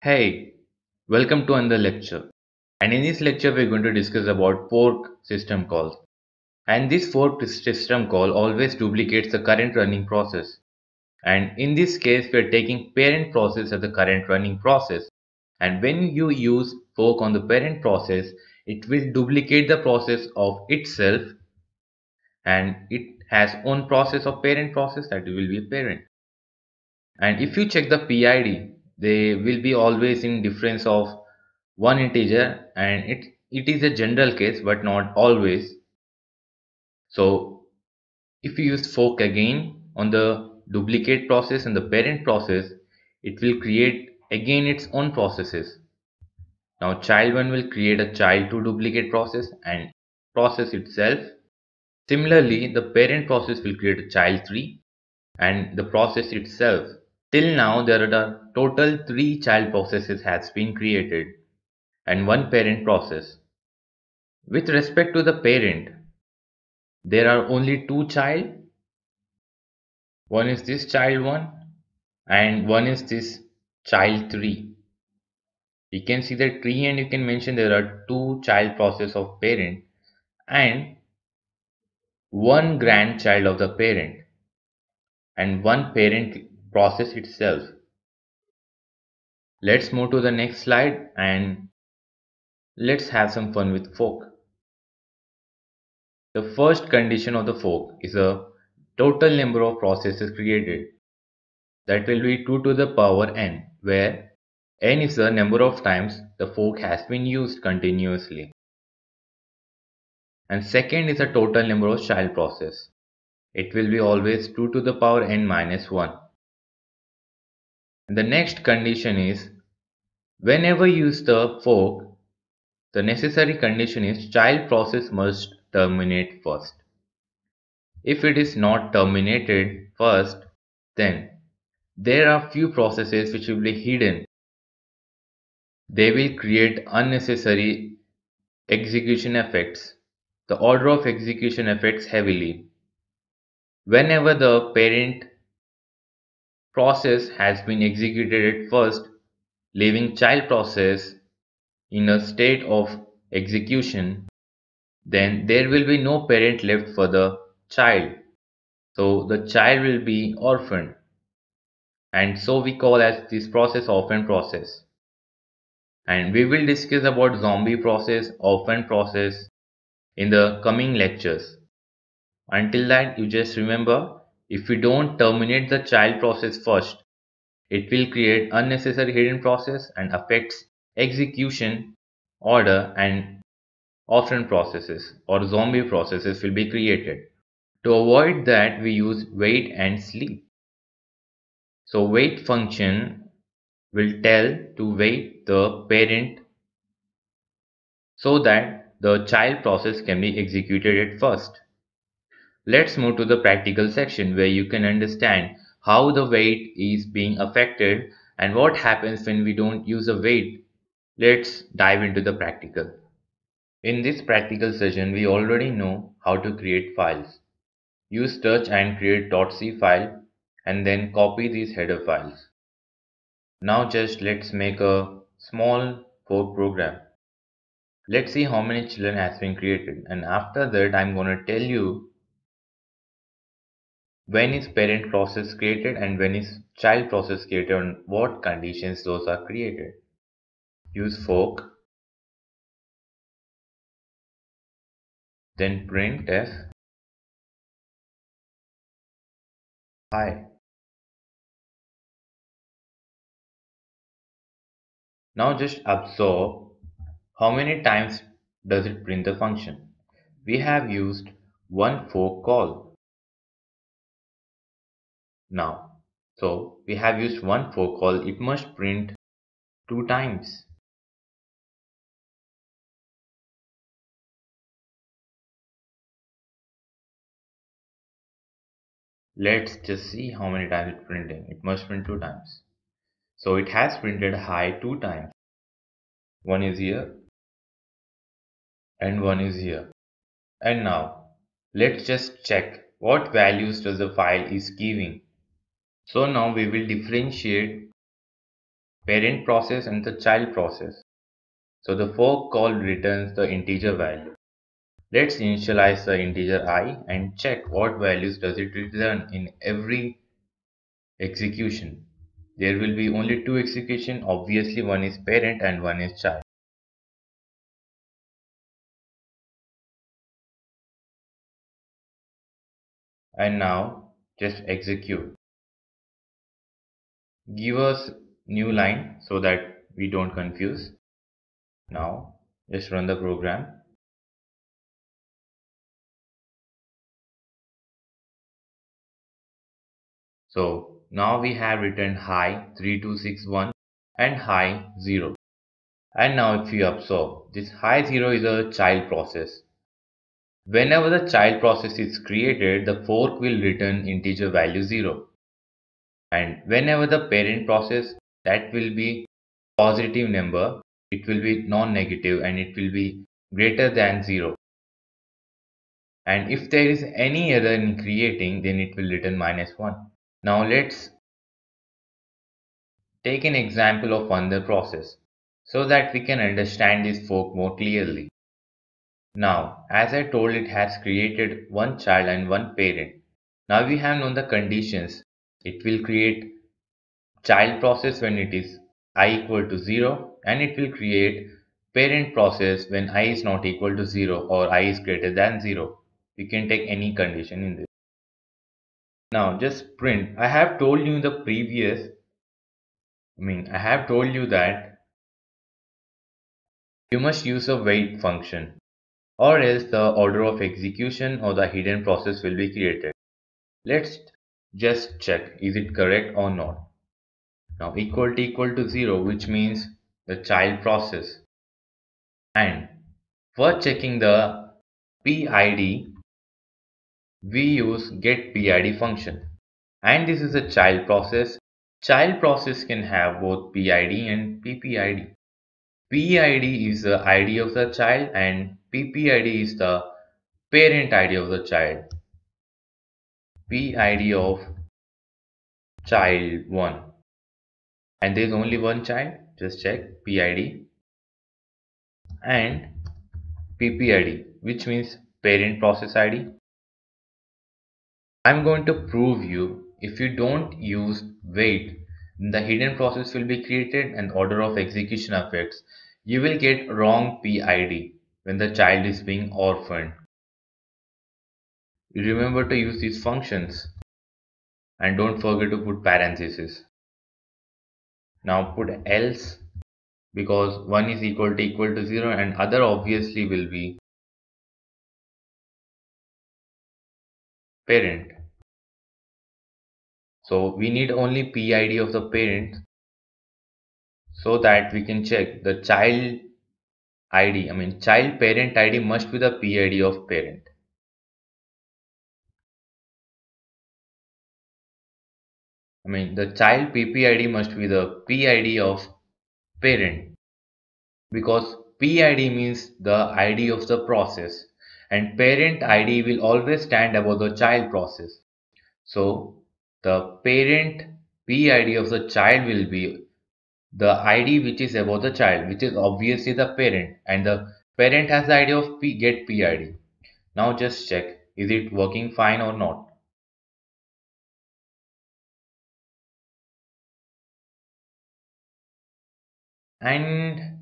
Hey, welcome to another lecture, and in this lecture we are going to discuss about fork system calls. And this fork system call always duplicates the current running process, and in this case we are taking parent process as the current running process. And when you use fork on the parent process, it will duplicate the process of itself, and it has own process of parent process that will be parent. And if you check the PID, they will be always in difference of one integer, and it is a general case but not always. So if you use fork again on the duplicate process and the parent process, it will create again its own processes. Now child 1 will create a child 2 duplicate process and process itself. Similarly, the parent process will create a child 3 and the process itself. Till now there are the total 3 child processes has been created and 1 parent process. With respect to the parent, there are only 2 child. One is this child 1 and one is this child 3. You can see the tree and you can mention there are 2 child process of parent and 1 grandchild of the parent and 1 parent process itself. Let's move to the next slide and let's have some fun with fork. The first condition of the fork is a total number of processes created. That will be 2 to the power n, where n is the number of times the fork has been used continuously. And second is a total number of child process. It will be always 2 to the power n minus 1. The next condition is, whenever you use the fork, the necessary condition is child process must terminate first. If it is not terminated first, then there are few processes which will be hidden. They will create unnecessary execution effects. The order of execution affects heavily. Whenever the parent process has been executed at first, leaving child process in a state of execution, then there will be no parent left for the child, so the child will be orphaned, and so we call as this process orphan process. And we will discuss about zombie process, orphan process in the coming lectures. Until that, you just remember, if we don't terminate the child process first, it will create unnecessary hidden process and affects execution, order, and orphan processes or zombie processes will be created. To avoid that, we use wait and sleep. So wait function will tell to wait the parent so that the child process can be executed at first. Let's move to the practical section where you can understand how the wait is being affected and what happens when we don't use a wait. Let's dive into the practical. In this practical session, we already know how to create files. Use touch and create .c file and then copy these header files. Now just let's make a small fork program. Let's see how many children has been created, and after that I'm going to tell you when is parent process created and when is child process created, on what conditions those are created. Use fork, then printf hi. Now just observe how many times does it print the function. We have used one fork call. Now, so we have used one fork call, it must print 2 times. Let's just see how many times it's printing. It must print 2 times. So it has printed hi 2 times. One is here and one is here. And now let's just check what values does the file is giving. So now we will differentiate parent process and the child process. So the fork call returns the integer value. Let's initialize the integer I and check what values does it return in every execution. There will be only two executions, obviously one is parent and one is child. And now just execute. Give us new line so that we don't confuse. Now just run the program. So now we have returned high 3261 and high 0. And now if you observe, this high 0 is a child process. Whenever the child process is created, the fork will return integer value 0. And whenever the parent process, that will be positive number, it will be non-negative and it will be greater than 0. And if there is any error in creating, then it will return -1. Now let's take an example of another process so that we can understand this fork more clearly. Now, as I told, it has created one child and one parent. Now we have known the conditions. It will create child process when it is i = 0, and it will create parent process when i ≠ 0 or i > 0. We can take any condition in this. Now just print. I have told you that you must use a wait function, or else the order of execution or the hidden process will be created. Let's just check is it correct or not. Now == 0, which means the child process. And for checking the PID, we use get PID function, and this is a child process. Child process can have both PID and PPID. PID is the ID of the child and PPID is the parent ID of the child. PID of child 1, and there is only one child, just check PID, and PPID, which means parent process ID. I'm going to prove you, if you don't use wait, the hidden process will be created and order of execution affects. You will get wrong PID when the child is being orphaned. Remember to use these functions and don't forget to put parentheses. Now put else, because one is == 0 and other obviously will be parent. So we need only PID of the parent so that we can check the child ID. Child parent ID must be the PID of parent. The child PPID must be the PID of parent, because PID means the ID of the process. And parent ID will always stand above the child process. So the parent PID of the child will be the ID which is above the child, which is obviously the parent, and the parent has the ID of get PID. Now just check, is it working fine or not? And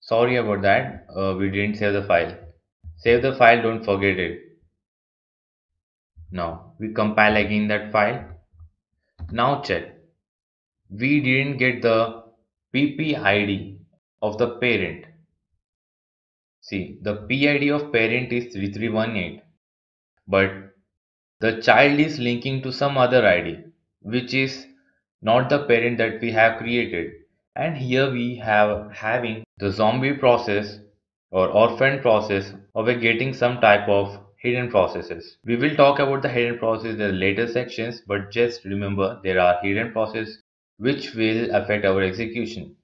sorry about that, we didn't save the file. Save the file, don't forget it. Now we compile again that file. Now check. We didn't get the PPID of the parent. See, the PID of parent is 3318, but the child is linking to some other ID, which is not the parent that we have created. And here we have having the zombie process or orphan process of getting some type of hidden processes. We will talk about the hidden process in the later sections, but just remember there are hidden processes which will affect our execution.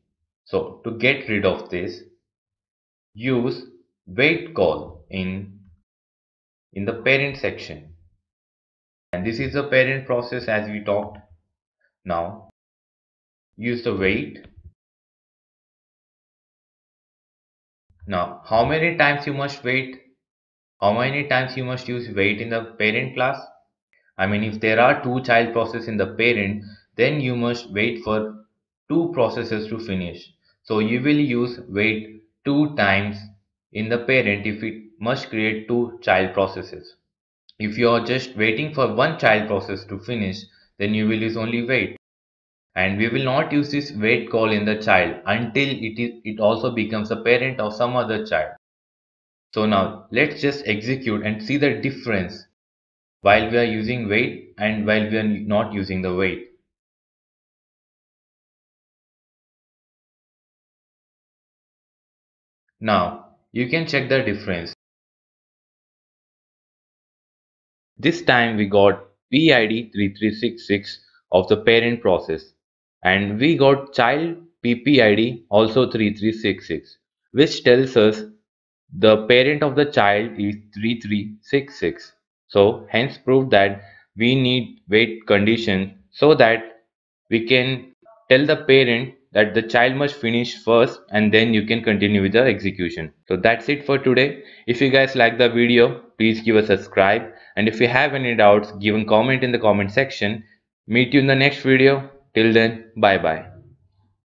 So to get rid of this, use wait call in the parent section. And this is the parent process as we talked. Now use the weight. Now how many times you must wait, how many times you must use wait in the parent class? I mean, if there are two child processes in the parent, then you must wait for two processes to finish. So you will use wait 2 times in the parent if it must create 2 child processes. If you are just waiting for 1 child process to finish, then you will use only wait. And we will not use this wait call in the child until it also becomes a parent of some other child. So now let's just execute and see the difference while we are using wait and while we are not using the wait. Now you can check the difference. This time we got PID 3366 of the parent process, and we got child PPID also 3366, which tells us the parent of the child is 3366. So hence prove that we need wait condition so that we can tell the parent that the child must finish first, and then you can continue with the execution. So that's it for today. If you guys like the video, please give a subscribe, and if you have any doubts, give a comment in the comment section. Meet you in the next video. Till then, bye bye.